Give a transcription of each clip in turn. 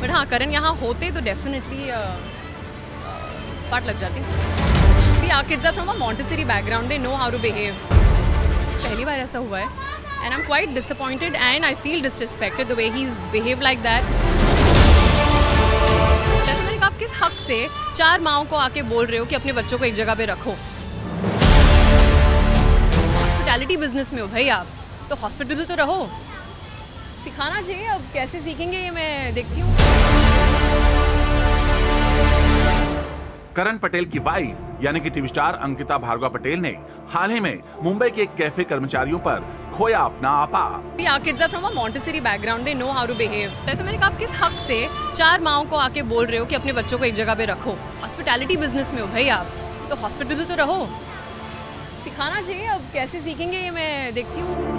But हाँ, करण यहाँ होते तो डेफिनेटली पार्ट लग जाती। The are kids are from a Montessori background, they know how to behave. पहली बार ऐसा हुआ है and I am quite disappointed and I feel disrespected the way he is behave like that. मैंने कहा आप किस हक से चार माओं को आके बोल रहे हो कि अपने बच्चों को एक जगह पे रखो? हॉस्पिटैलिटी बिजनेस में हो भाई आप, तो हॉस्पिटेबल तो रहो। सिखाना चाहिए, अब कैसे सीखेंगे ये मैं देखती हूँ। करण पटेल की वाइफ यानी कि टीवी स्टार अंकिता भार्गवा पटेल ने हाल ही में मुंबई के एक कैफे कर्मचारियों पर खोया अपना आपा। From a Montessori background, they know how to behave. तो मैंने कहा आप किस हक से चार माओं को आके बोल रहे हो कि अपने बच्चों को एक जगह पे रखो? हॉस्पिटैलिटी बिजनेस में हो भाई आप, तो हॉस्पिटेबल तो रहो। सिखाना चाहिए, अब कैसे सीखेंगे ये मैं देखती हूँ।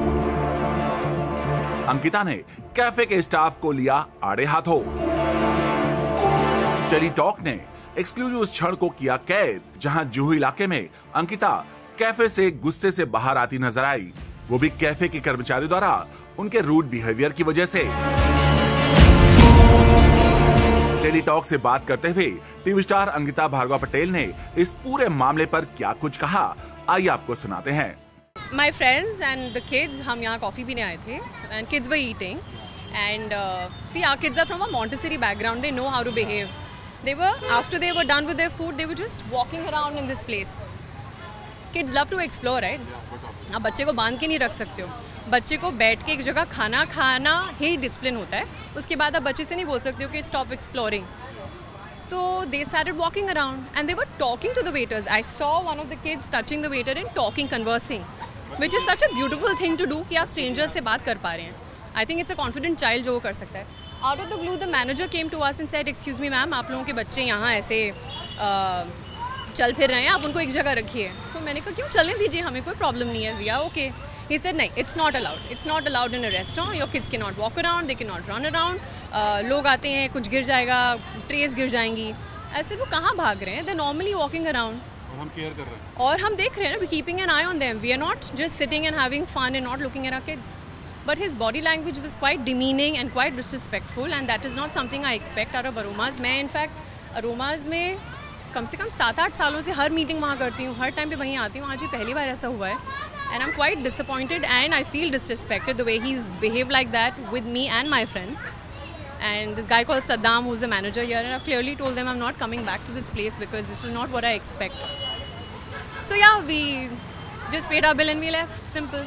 अंकिता ने कैफे के स्टाफ को लिया आड़े हाथों। टेलीटॉक ने एक्सक्लूसिव उस क्षण को किया कैद जहां जूहू इलाके में अंकिता कैफे से गुस्से से बाहर आती नजर आई, वो भी कैफे के कर्मचारियों द्वारा उनके रूड बिहेवियर की वजह से। टेलीटॉक से बात करते हुए टीवी स्टार अंकिता भार्गवा पटेल ने इस पूरे मामले पर क्या कुछ कहा, आइए आपको सुनाते हैं। My friends and the kids, हम यहाँ कॉफ़ी पीने आए थे and kids were eating and see our kids are from a Montessori background, they know how to behave. They were, after they were done with their food, they were just walking around in this place. Kids love to explore, right? आप बच्चे को बांध के नहीं रख सकते हो, बच्चे को बैठ के एक जगह खाना खाना ही डिसिप्लिन होता है। उसके बाद आप बच्चे से नहीं बोल सकते हो कि stop exploring. So they started walking around and they were talking to the waiters. I saw one of the kids touching the waiter and talking, conversing. Which is such a beautiful thing to do कि आप stranger से बात कर पा रहे हैं। I think it's a confident child जो वो कर सकता है। Out of the blue, the manager came to us and said, "Excuse me, ma'am, आप लोगों के बच्चे यहाँ ऐसे चल फिर रहे हैं, आप उनको एक जगह रखिए।" तो मैंने कहा क्यों चलने दीजिए, हमें कोई प्रॉब्लम नहीं है, we are okay. He said, "नहीं, it's not allowed in a restaurant. Your kids cannot walk around, they cannot run around. लोग आते हैं, कुछ गिर जाएगा, ट्रेस गिर जाएंगी।" I said, वो कहाँ भाग रहे हैं? They're normally walking around. हम केयर कर रहे हैं और हम देख रहे हैं ना, we keeping an eye on them, we are not just sitting and having fun and not looking at our kids. But his body language was quite demeaning and quite disrespectful and that is not something I expect out of Aromas. मैं in fact Aromas में कम से कम 7-8 सालों से हर meeting वहाँ करती हूँ, हर time पे वहीं आती हूँ। आज ही पहली बार ऐसा हुआ है and I am quite disappointed and I feel disrespected the way he is behave like that with me and my friends and this guy called Saddam who's the manager here, and I've clearly told them I'm not coming back to this place because this is not what I expect. So yeah, we just paid our bill and we left. Simple.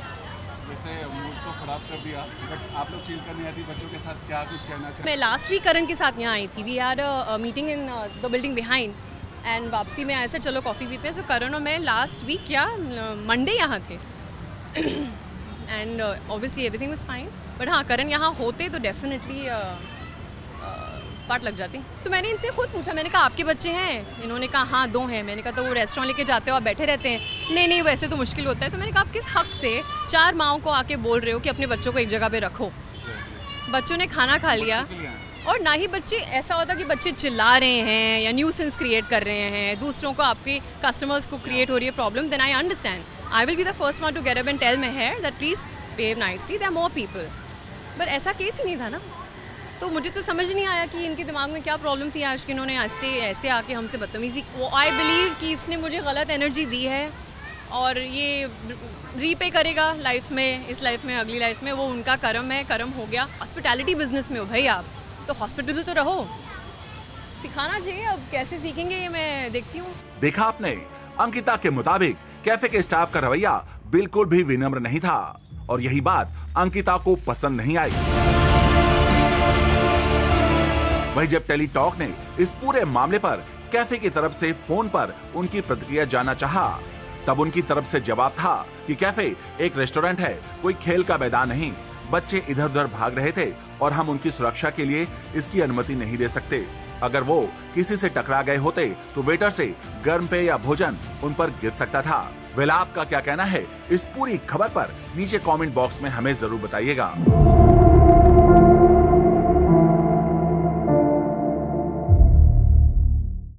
जैसे mood को खराब कर दिया, but आप लोग chill करने आती बच्चों के साथ क्या कुछ कहना चाहिए? मैं लास्ट वीक करण के साथ यहाँ आई थी, we had a meeting in the building behind and वापसी में ऐसे चलो कॉफ़ी पीते हैं। So करण और मैं लास्ट वीक या मंडे यहाँ थे and obviously everything was fine. But हाँ, करण यहाँ होते तो definitely पार्ट लग जाती। तो मैंने इनसे खुद पूछा, मैंने कहा आपके बच्चे हैं? इन्होंने कहा हाँ 2 हैं। मैंने कहा तो वो रेस्टोरेंट लेके जाते हो, आप बैठे रहते हैं? नहीं नहीं, वैसे तो मुश्किल होता है। तो मैंने कहा आप किस हक से चार माओं को आके बोल रहे हो कि अपने बच्चों को एक जगह पे रखो? बच्चों ने खाना खा लिया और ना ही बच्चे, ऐसा होता कि बच्चे चिल्ला रहे हैं या न्यूसेंस क्रिएट कर रहे हैं, दूसरों को, आपके कस्टमर्स को क्रिएट हो रही है problem, then I understand. I will be the first one to get up and tell my here that please behave nicely, there are more people. But ऐसा केस ही नहीं था ना, तो मुझे तो समझ नहीं आया कि इनके दिमाग में क्या प्रॉब्लम थी आज कि इन्होंने ऐसे ऐसे आके हमसे बदतमीजी। वो आई बिलीव कि इसने मुझे गलत एनर्जी दी है और ये रीपे करेगा लाइफ में, इस लाइफ में, अगली लाइफ में। वो उनका कर्म है, कर्म हो गया। हॉस्पिटैलिटी बिजनेस में हो भाई आप, तो हॉस्पिटेबल तो रहो। सिखाना चाहिए, अब कैसे सीखेंगे ये मैं देखती हूँ। देखा आपने, अंकिता के मुताबिक कैफे के स्टाफ का रवैया बिल्कुल भी विनम्र नहीं था और यही बात अंकिता को पसंद नहीं आई। वहीं जब टेलीटॉक ने इस पूरे मामले पर कैफे की तरफ से फोन पर उनकी प्रतिक्रिया जाना चाहा, तब उनकी तरफ से जवाब था कि कैफे एक रेस्टोरेंट है, कोई खेल का मैदान नहीं। बच्चे इधर उधर भाग रहे थे और हम उनकी सुरक्षा के लिए इसकी अनुमति नहीं दे सकते। अगर वो किसी से टकरा गए होते तो वेटर से गर्म पेय या भोजन उन पर गिर सकता था। वेल, आपका क्या कहना है इस पूरी खबर पर? नीचे कॉमेंट बॉक्स में हमें जरूर बताइएगा।